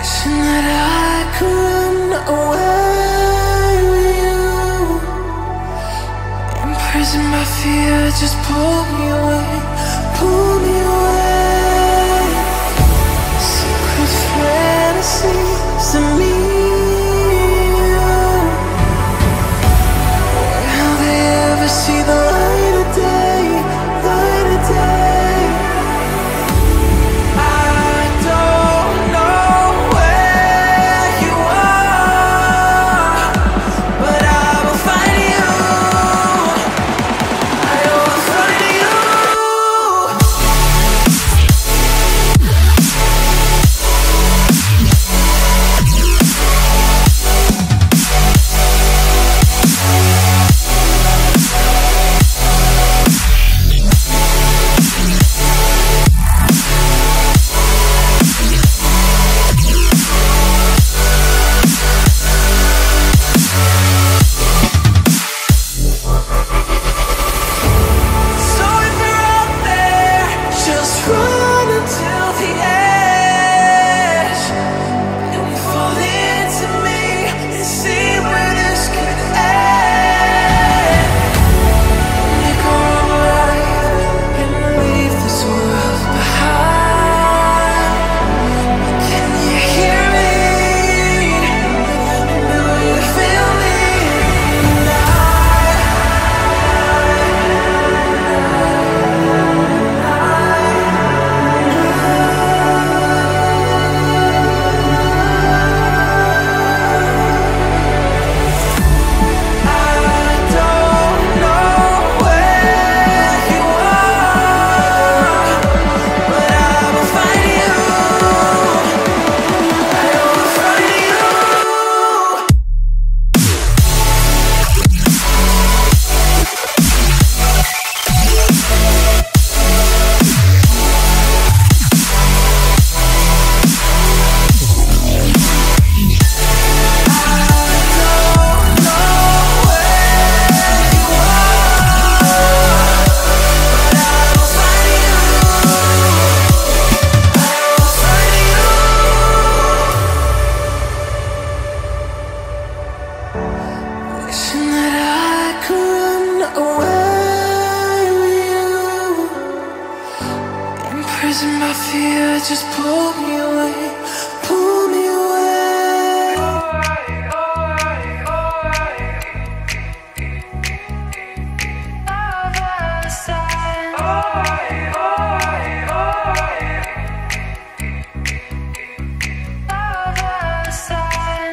Wishing that I could run away with you, imprisoned by fear, just pull me away, pull me away. Secret fantasies of me and you, will they ever see the light of day, light of day? Wishing that I could run away with you, imprisoned by fear, just pull me away, pull me away. Alright, alright, alright. Other side. Alright, alright, alright. Other side.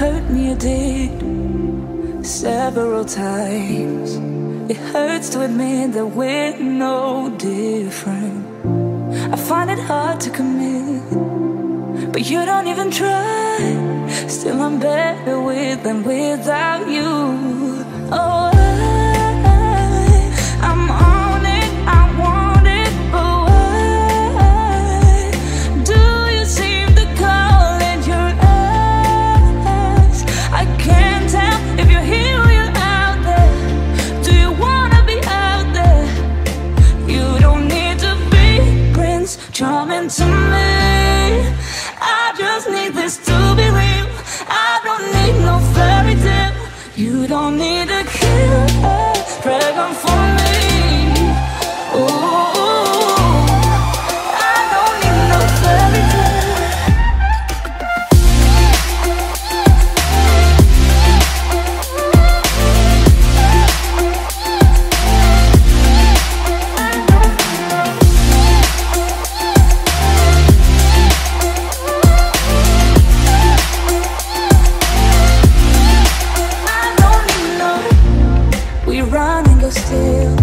hurt me, you did, several times. It hurts to admit that we're no different. I find it hard to commit, but you don't even try. Still I'm better with than without you. Oh, I'm on it, I want it, but why do you seem to call it your ex? I can't tell if you're here or you're out there. Do you wanna be out there? You don't need to be Prince Charming to me. I just need this to be real. I don't need no fairy tale. You don't need a killer pregnant for me. Ooh, I don't need no fairy tale. I don't need no. We run and go still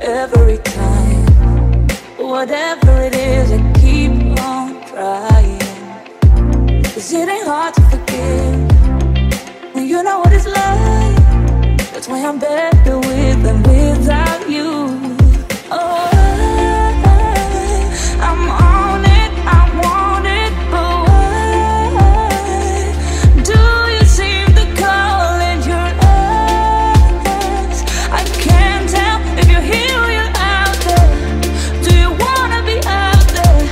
every time. Whatever it is, I keep on trying. 'Cause it ain't hard to forgive when you know what it's like. That's why I'm better with than without you. Oh, I'm on it, I want it, but why do you seem to call it your ex? I can't tell if you're here or you're out there. Do you wanna be out there?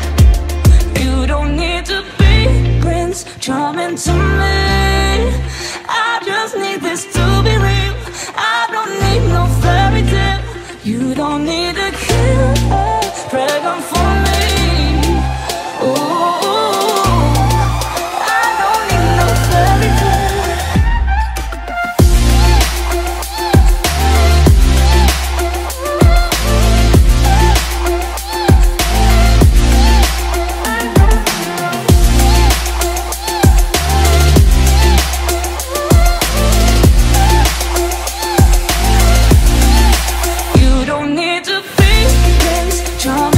You don't need to be Prince Charming to me. I just need this to be real. I don't need no fairy tale. You don't need a killer pregnant for me. Ooh, I don't need no fairy tale. You don't need to be Prince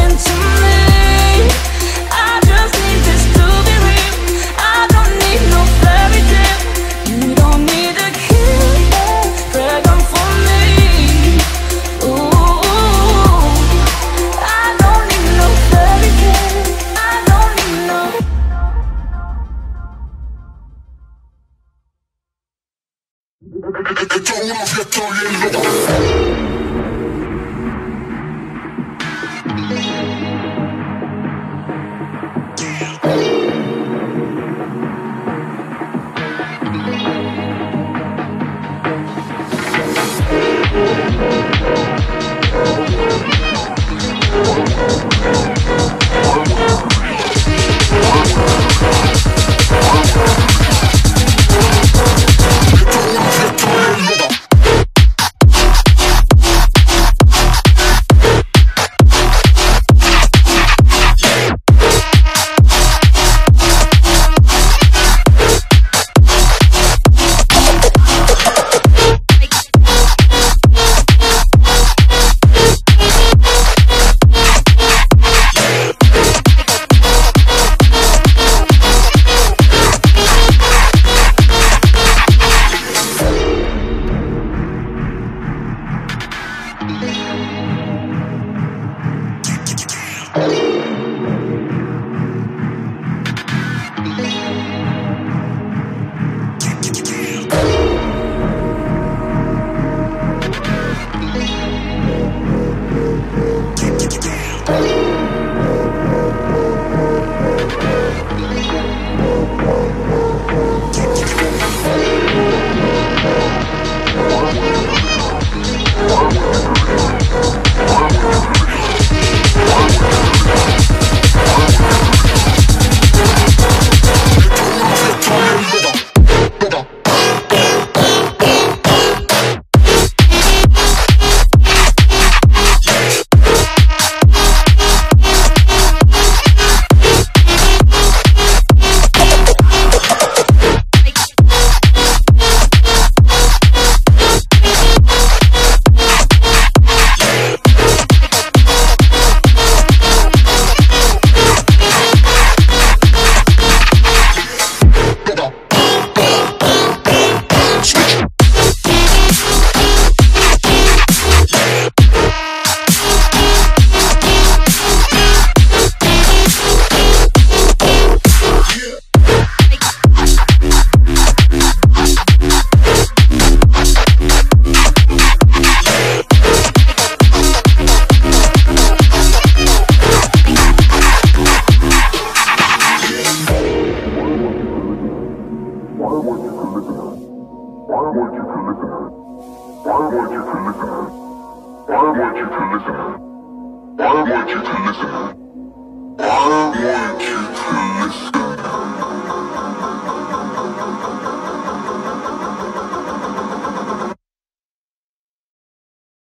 Charming to me. I just need this to be real. I don't need no fairy tale. You don't need a killer pregnant for me. Ooh, I don't need no fairy tale. I don't need no. Это у нас готовили. I want you to listen.